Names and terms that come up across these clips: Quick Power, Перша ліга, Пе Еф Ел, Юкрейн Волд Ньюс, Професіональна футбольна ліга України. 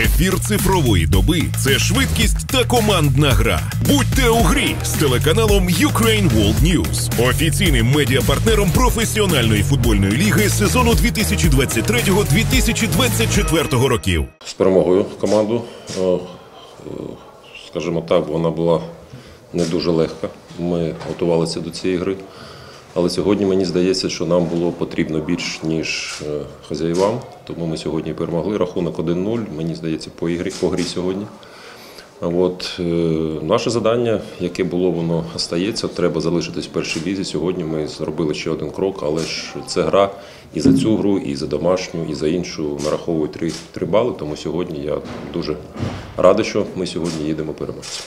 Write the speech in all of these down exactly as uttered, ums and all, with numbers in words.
Ефір цифрової доби – це швидкість та командна гра. Будьте у грі з телеканалом Юкрейн Волд Ньюс, офіційним медіапартнером професіональної футбольної ліги сезону дві тисячі двадцять третього - дві тисячі двадцять четвертого років. З перемогою команду, скажімо так, вона була не дуже легка. Ми готувалися до цієї гри, але сьогодні мені здається, що нам було потрібно більш, ніж хазяївам. Тому ми сьогодні перемогли. Рахунок один нуль, мені здається, по ігрі, по грі сьогодні. От, е, наше завдання, яке було, воно остається. Треба залишитись в першій лізі. Сьогодні ми зробили ще один крок, але ж це гра і за цю гру, і за домашню, і за іншу нараховують три, три бали. Тому сьогодні я дуже радий, що ми сьогодні їдемо переможцем.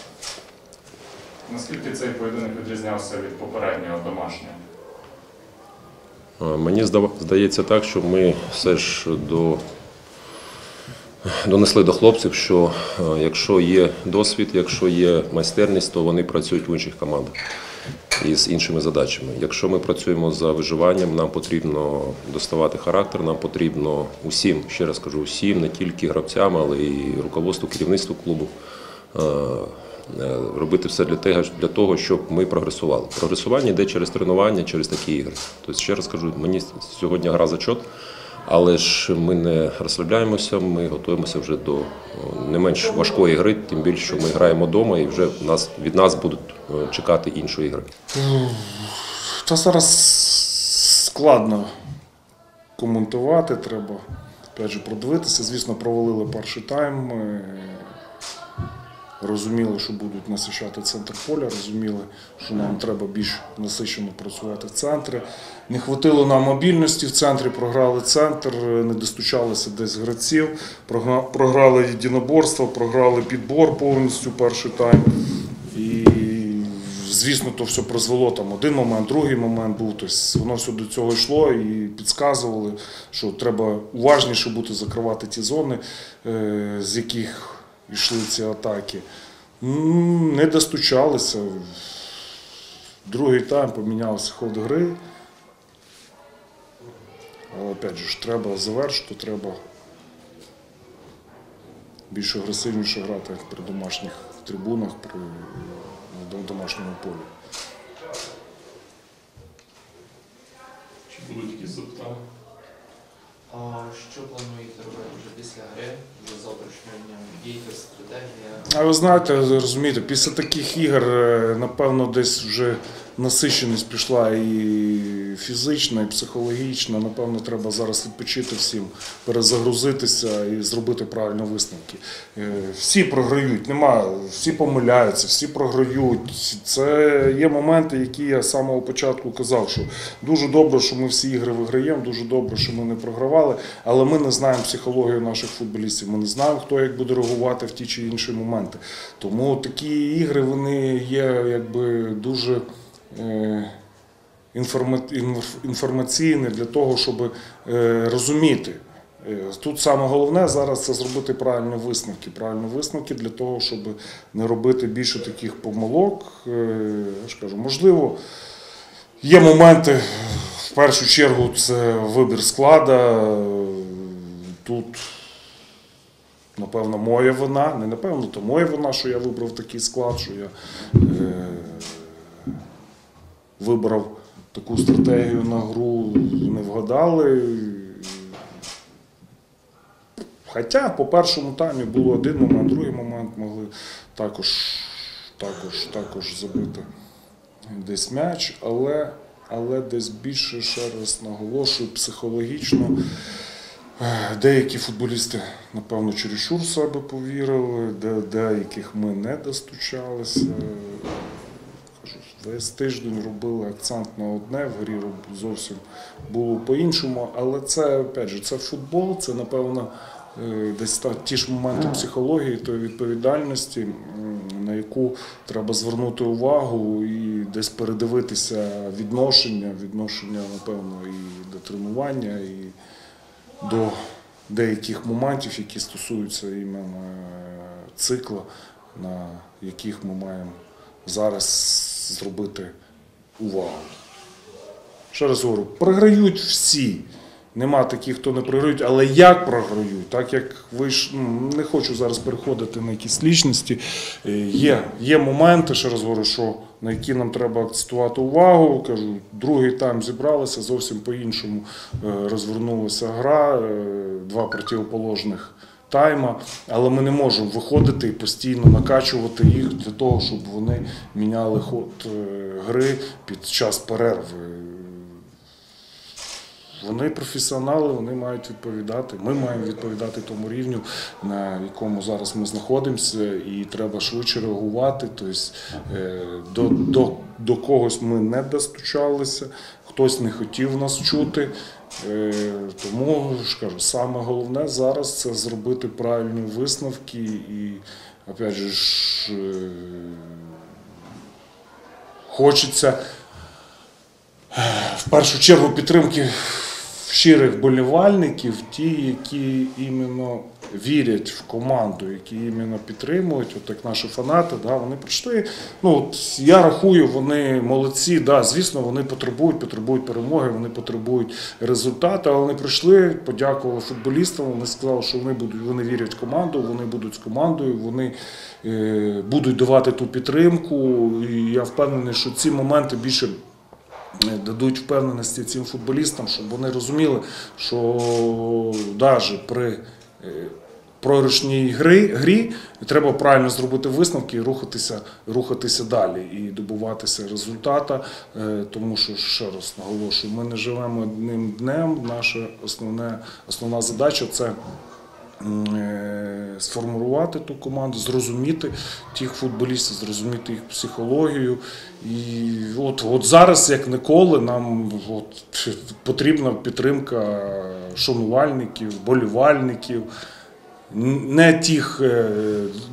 Наскільки цей поєдинок відрізнявся від попереднього домашнього? Мені здається так, що ми все ж до, донесли до хлопців, що якщо є досвід, якщо є майстерність, то вони працюють в інших командах і з іншими задачами. Якщо ми працюємо за виживанням, нам потрібно доставати характер, нам потрібно усім, ще раз кажу, усім, не тільки гравцям, але і руководству, керівництву клубу, робити все для того, щоб ми прогресували. Прогресування йде через тренування, через такі ігри. Тобто, ще раз кажу, мені сьогодні гра зачот, але ж ми не розслабляємося, ми готуємося вже до не менш важкої гри, тим більше, що ми граємо вдома і вже нас, від нас будуть чекати іншої гри. Та зараз складно коментувати, треба опять же продивитися. Звісно, провалили перший тайм. Розуміли, що будуть насичати центр поля, розуміли, що нам треба більш насичено працювати в центрі. Не хватило нам мобільності в центрі, програли центр, не достучалися десь гравців, програли єдиноборство, програли підбор повністю перший тайм. І, звісно, то все призвело там один момент, другий момент був. Тобто воно все до цього йшло і підказували, що треба уважніше бути закривати ті зони, з яких йшли ці атаки. Не достучалися. Другий тайм помінявся ход гри. Але, опять же, треба завершити, треба більш агресивніше грати при домашніх трибунах, при домашньому полі. Чи будуть якісь запитання? А що плануєте робити вже після гри, вже завтрашнього дня? Дійка, стратегія? А ви знаєте, розумієте, після таких ігор, напевно, десь вже насиченість пішла і фізична, і психологічна. Напевно, треба зараз відпочити всім, перезагрузитися і зробити правильні висновки. Всі програють, немає, всі помиляються, всі програють. Це є моменти, які я з самого початку казав, що дуже добре, що ми всі ігри виграємо, дуже добре, що ми не програвали, але ми не знаємо психологію наших футболістів, ми не знаємо, хто як буде реагувати в ті чи інші моменти. Тому такі ігри, вони є якби дуже інформаційне для того, щоб розуміти. Тут саме головне зараз це зробити правильні висновки. Правильні висновки для того, щоб не робити більше таких помилок. Я ж кажу, можливо, є моменти, в першу чергу це вибір складу. Тут, напевно, моя вина, не напевно, то моя вина, що я вибрав такий склад, що я вибрав таку стратегію на гру, не вгадали. Хоча по першому таймі було один момент, другий момент могли також, також, також забити десь м'яч, але, але десь більше, ще раз наголошую, психологічно деякі футболісти, напевно, чересчур в себе повірили, де деяких ми не достучалися. Весь тиждень робили акцент на одне, в грі зовсім було по-іншому, але це, опять же, це футбол, це, напевно, десь ті ж моменти психології, тої відповідальності, на яку треба звернути увагу і десь передивитися відношення, відношення, напевно, і до тренування, і до деяких моментів, які стосуються іменно цикла, на яких ми маємо зараз зробити увагу. Ще раз говорю, програють всі. Нема таких, хто не програють, але як програють, так як ви ж, ну, не хочу зараз переходити на якісь лічності, є, є моменти, ще раз говорю, що, на які нам треба акцентувати увагу, кажу, другий тайм зібралися, зовсім по-іншому розвернулася гра, два противоположних тайма, але ми не можемо виходити і постійно накачувати їх для того, щоб вони міняли ход гри під час перерви. Вони професіонали, вони мають відповідати, ми маємо відповідати тому рівню, на якому зараз ми знаходимося, і треба швидше реагувати. Тобто до, до, до когось ми не достучалися, хтось не хотів нас чути. Тому, кажу, саме головне зараз – це зробити правильні висновки і, опять же, хочеться в першу чергу підтримки щирих болівальників, ті, які іменно вірять в команду, які іменно підтримують, от як наші фанати, да, вони прийшли, ну, от я рахую, вони молодці, да, звісно, вони потребують, потребують перемоги, вони потребують результату, але вони прийшли, подякували футболістам, вони сказали, що вони, будуть, вони вірять в команду, вони будуть з командою, вони е, будуть давати ту підтримку, і я впевнений, що ці моменти більше дадуть впевненості цим футболістам, щоб вони розуміли, що навіть при програшній грі, грі треба правильно зробити висновки і рухатися, рухатися далі, і добуватися результата, тому що, ще раз наголошую, ми не живемо одним днем, наша основне, основна задача – це сформувати ту команду, зрозуміти тих футболістів, зрозуміти їх психологію. І от, от зараз, як ніколи, нам от, потрібна підтримка шанувальників, болівальників, не тих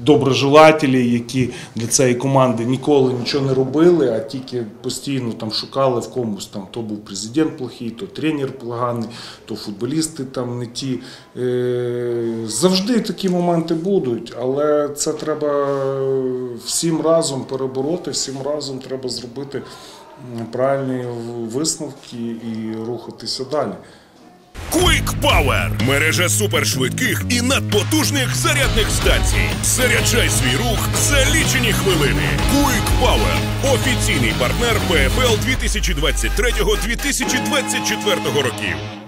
доброжелателів, які для цієї команди ніколи нічого не робили, а тільки постійно там шукали в комусь, там, то був президент плохий, то тренер поганий, то футболісти там не ті. Завжди такі моменти будуть, але це треба всім разом перебороти, всім разом треба зробити правильні висновки і рухатися далі. Quick Power – мережа супершвидких і надпотужних зарядних станцій. Заряджай свій рух за лічені хвилини. Quick Power – офіційний партнер Пе Еф Ел дві тисячі двадцять третього - дві тисячі двадцять четвертого років.